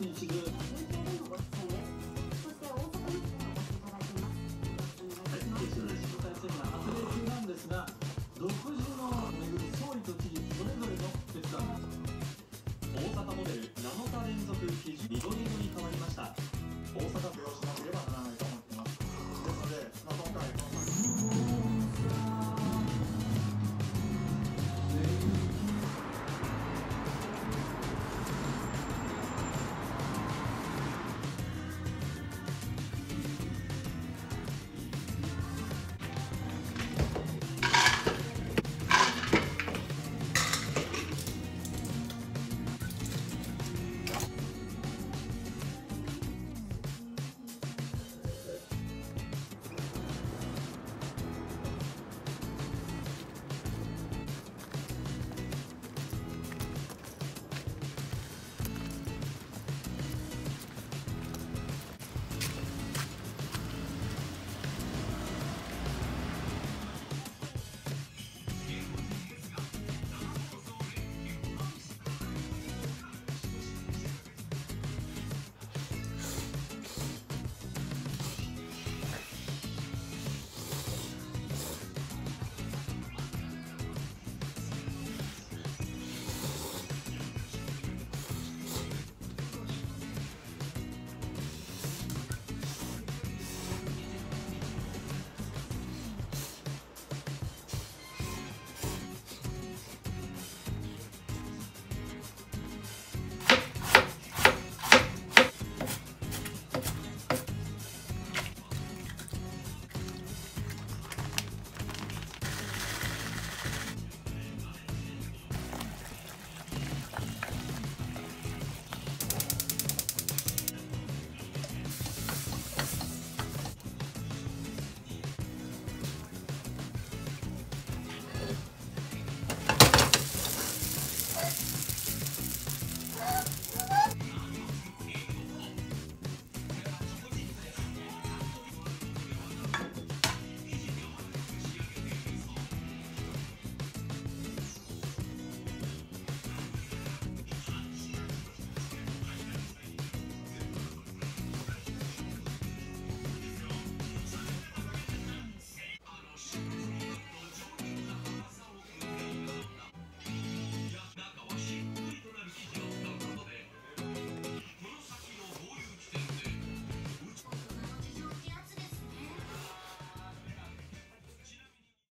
地这个。